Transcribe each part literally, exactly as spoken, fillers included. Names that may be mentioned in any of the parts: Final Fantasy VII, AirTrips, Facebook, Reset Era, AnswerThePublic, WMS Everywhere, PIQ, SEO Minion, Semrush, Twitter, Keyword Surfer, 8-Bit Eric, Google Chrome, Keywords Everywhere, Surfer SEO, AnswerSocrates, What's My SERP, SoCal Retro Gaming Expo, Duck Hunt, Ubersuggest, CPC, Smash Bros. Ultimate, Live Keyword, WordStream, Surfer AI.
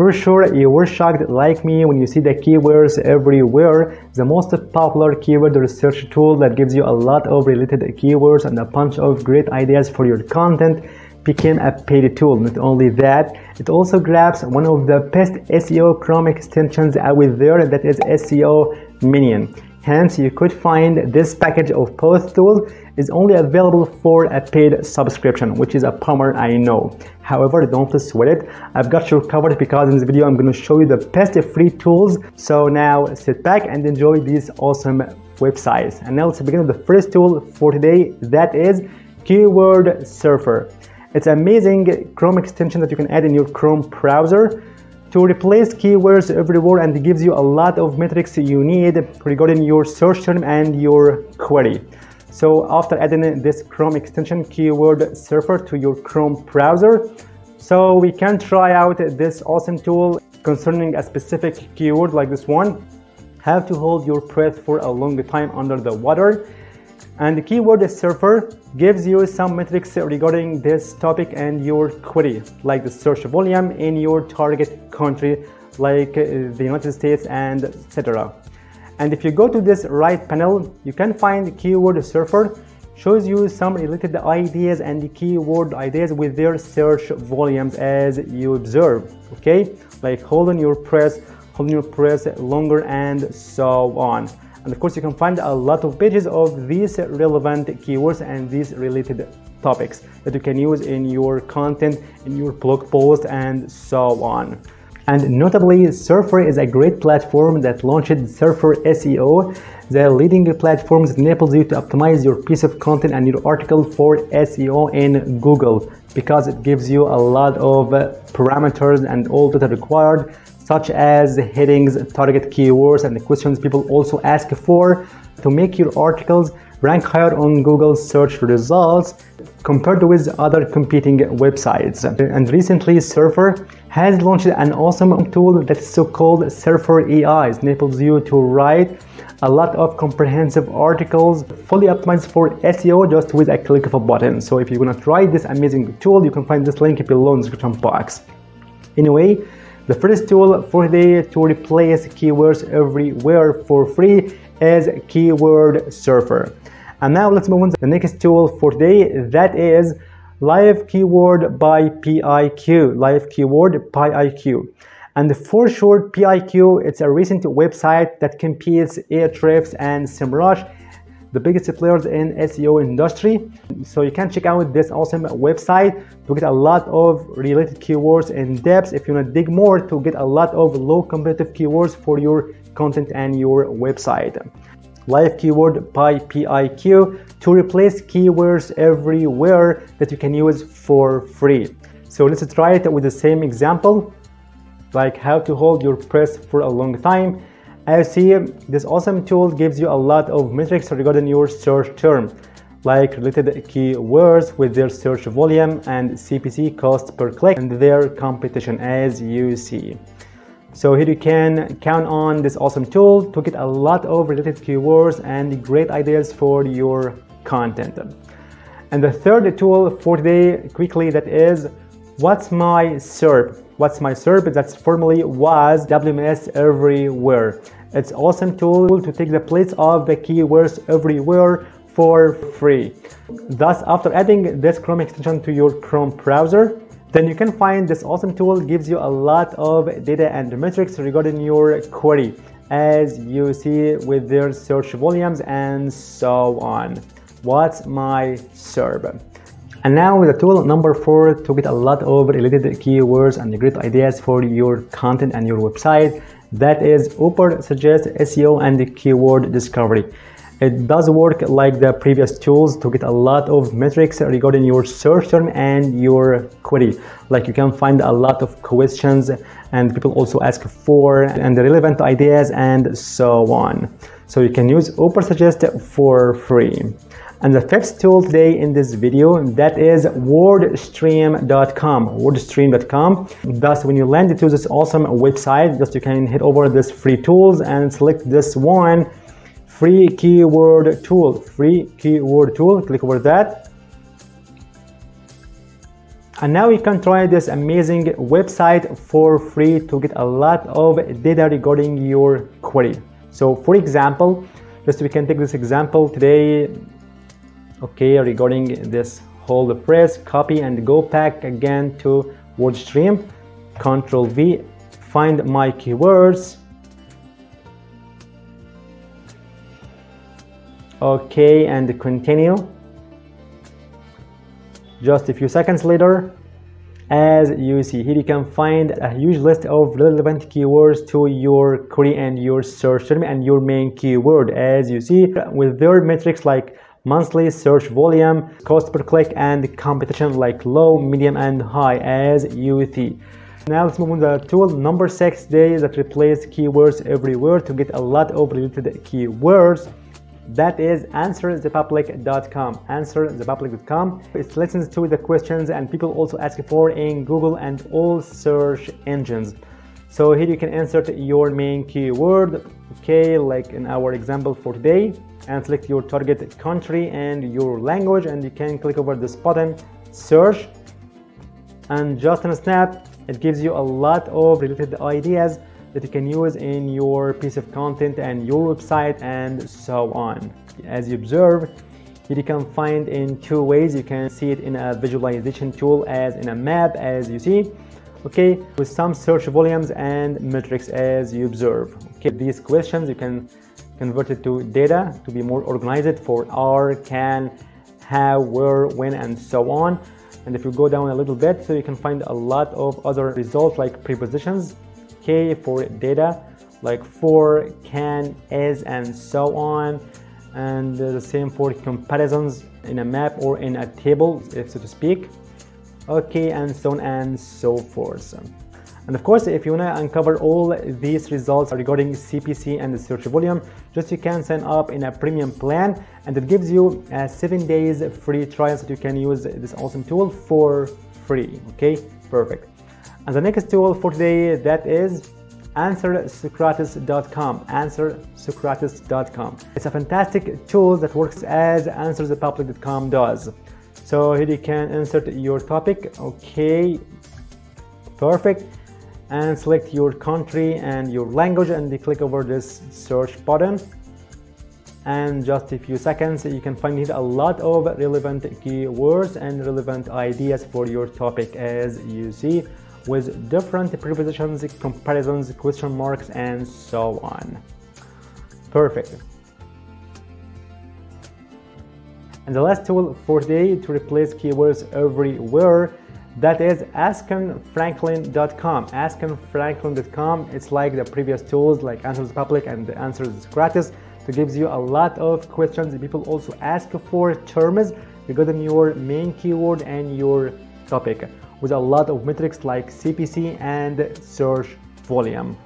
For sure you were shocked like me when you see the Keywords Everywhere, the most popular keyword research tool that gives you a lot of related keywords and a bunch of great ideas for your content, became a paid tool. Not only that, it also grabs one of the best S E O Chrome extensions out there, that is S E O Minion. Hence, you could find this package of both tools is only available for a paid subscription, which is a bummer, I know. However, don't sweat it. I've got you covered because in this video, I'm going to show you the best free tools. So now sit back and enjoy these awesome websites. And now let's begin with the first tool for today, that is Keyword Surfer. It's an amazing Chrome extension that you can add in your Chrome browser to replace Keywords Everywhere, and it gives you a lot of metrics you need regarding your search term and your query. So after adding this Chrome extension, Keyword Surfer, to your Chrome browser, so we can try out this awesome tool concerning a specific keyword like this one. Have to hold your breath for a long time under the water. And the Keyword Surfer gives you some metrics regarding this topic and your query, like the search volume in your target country, like the United States, and et cetera. And if you go to this right panel, you can find Keyword Surfer shows you some related ideas and the keyword ideas with their search volumes, as you observe, okay? Like holding your press, holding your press longer, and so on. And of course, you can find a lot of pages of these relevant keywords and these related topics that you can use in your content, in your blog post, and so on. And notably, Surfer is a great platform that launched Surfer S E O, the leading platform that enables you to optimize your piece of content and your article for S E O in Google, because it gives you a lot of parameters and all that are required, such as headings, target keywords, and the questions people also ask for, to make your articles rank higher on Google search results compared with other competing websites. And recently, Surfer has launched an awesome tool that's so-called Surfer A I. It enables you to write a lot of comprehensive articles fully optimized for S E O just with a click of a button. So if you want to try this amazing tool, you can find this link below in the description box. Anyway, the first tool for today to replace Keywords Everywhere for free is Keyword Surfer. And now let's move on to the next tool for today, that is Live Keyword by P I Q. Live Keyword by P I Q. And for short, P I Q, it's a recent website that competes AirTrips and Semrush, the biggest players in S E O industry. So you can check out this awesome website to get a lot of related keywords in depth if you want to dig more, to get a lot of low competitive keywords for your content and your website. Live Keyword by P I Q to replace Keywords Everywhere that you can use for free. So let's try it with the same example, like how to hold your press for a long time. As you see, this awesome tool gives you a lot of metrics regarding your search term, like related keywords with their search volume and C P C, cost per click, and their competition, as you see. So here you can count on this awesome tool to get a lot of related keywords and great ideas for your content. And the third tool for today, quickly, that is What's My SERP. What's My SERP? That's formerly was W M S Everywhere. It's an awesome tool to take the place of the Keywords Everywhere for free. Thus, after adding this Chrome extension to your Chrome browser, then you can find this awesome tool gives you a lot of data and metrics regarding your query, as you see with their search volumes and so on. What's My SERP? And now with the tool number four to get a lot of related keywords and great ideas for your content and your website, that is Ubersuggest S E O and the keyword discovery. It does work like the previous tools to get a lot of metrics regarding your search term and your query. Like you can find a lot of questions and people also ask for, and the relevant ideas and so on. So you can use Ubersuggest for free. And the fifth tool today in this video, that is WordStream dot com. WordStream dot com. Thus, when you land to this awesome website, just you can hit over this free tools and select this one, free keyword tool. Free keyword tool. Click over that. And now you can try this amazing website for free to get a lot of data regarding your query. So for example, just we can take this example today, okay, regarding this whole press, copy and go back again to WordStream, Control V, find my keywords. Okay, and continue. Just a few seconds later, as you see here, you can find a huge list of relevant keywords to your query and your search term and your main keyword, as you see, with their metrics like monthly search volume, cost per click, and competition like low, medium, and high, as you see. Now let's move on to the tool number six today that replaced Keywords Everywhere to get a lot of related keywords. That is answer the public dot com. answer the public dot com. It listens to the questions and people also ask for in Google and all search engines. So here you can insert your main keyword, okay, like in our example for today, and select your target country and your language, and you can click over this button, search, and just in a snap, it gives you a lot of related ideas that you can use in your piece of content and your website and so on. As you observe, you can find in two ways. You can see it in a visualization tool as in a map, as you see, okay, with some search volumes and metrics, as you observe. Okay, these questions you can convert it to data to be more organized for are, can, how, where, when, and so on. And if you go down a little bit, so you can find a lot of other results like prepositions, okay, for data like for, can, is, and so on, and the same for comparisons in a map or in a table, if so to speak, okay, and so on and so forth. And of course, if you want to uncover all these results regarding C P C and the search volume, just you can sign up in a premium plan, and it gives you a seven days free trial so you can use this awesome tool for free. Okay, perfect. And the next tool for today, that is answer Socrates dot com. answer Socrates dot com. It's a fantastic tool that works as answer the public dot com does. So here you can insert your topic, okay, perfect, and select your country and your language, and you click over this search button, and just a few seconds you can find here a lot of relevant keywords and relevant ideas for your topic, as you see, with different prepositions, comparisons, question marks, and so on. Perfect. And the last tool for today to replace Keywords Everywhere, that is askan franklin dot com. askan franklin dot com. It's like the previous tools like AnswerThePublic and the AnswerSocrates. It gives you a lot of questions. People also ask for terms regarding your main keyword and your topic, with a lot of metrics like C P C and search volume.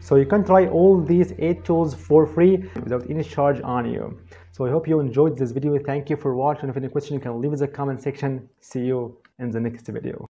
So you can try all these eight tools for free without any charge on you. So I hope you enjoyed this video. Thank you for watching. If you have any question, you can leave it in the comment section. See you in the next video.